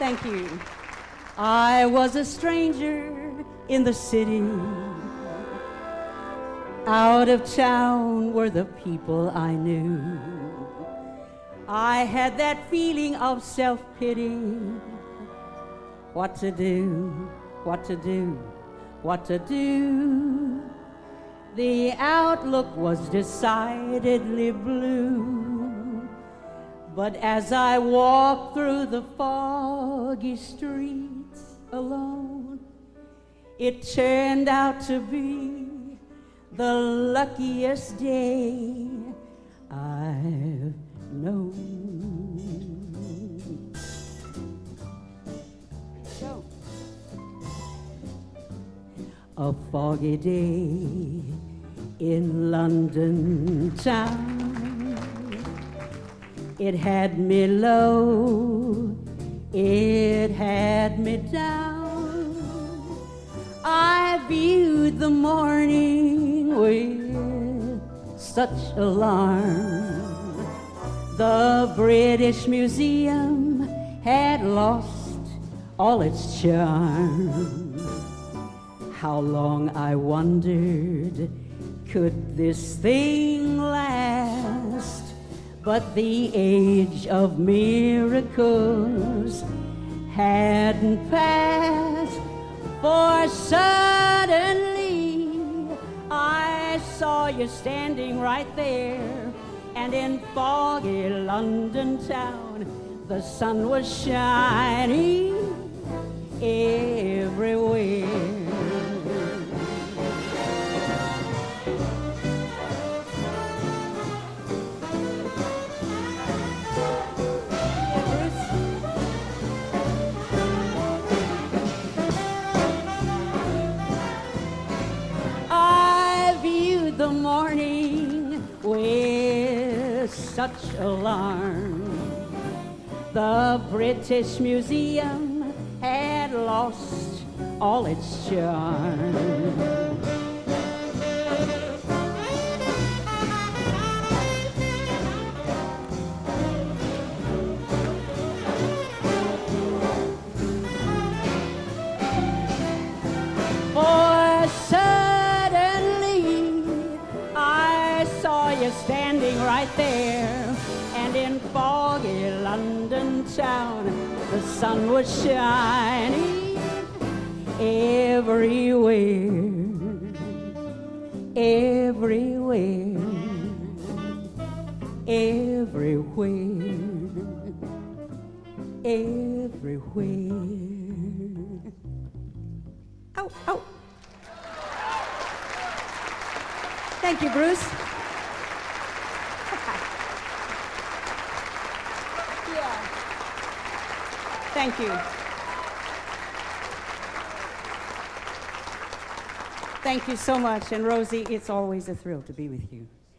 Thank you. I was a stranger in the city. Out of town were the people I knew. I had that feeling of self-pity. What to do, what to do, what to do? The outlook was decidedly blue. But as I walked through the foggy streets alone, it turned out to be the luckiest day I've known. A foggy day in London town. It had me low, it had me down. I viewed the morning with such alarm. The British Museum had lost all its charm. How long, I wondered, could this thing last? But the age of miracles hadn't passed, for suddenly I saw you standing right there, and in foggy London town, the sun was shining everywhere. With such alarm, the British Museum had lost all its charm. Right there, and in foggy London town, the sun was shining everywhere, everywhere, everywhere, everywhere. Ow, ow. Thank you, Bruce. Thank you. Thank you so much. And Rosie, it's always a thrill to be with you.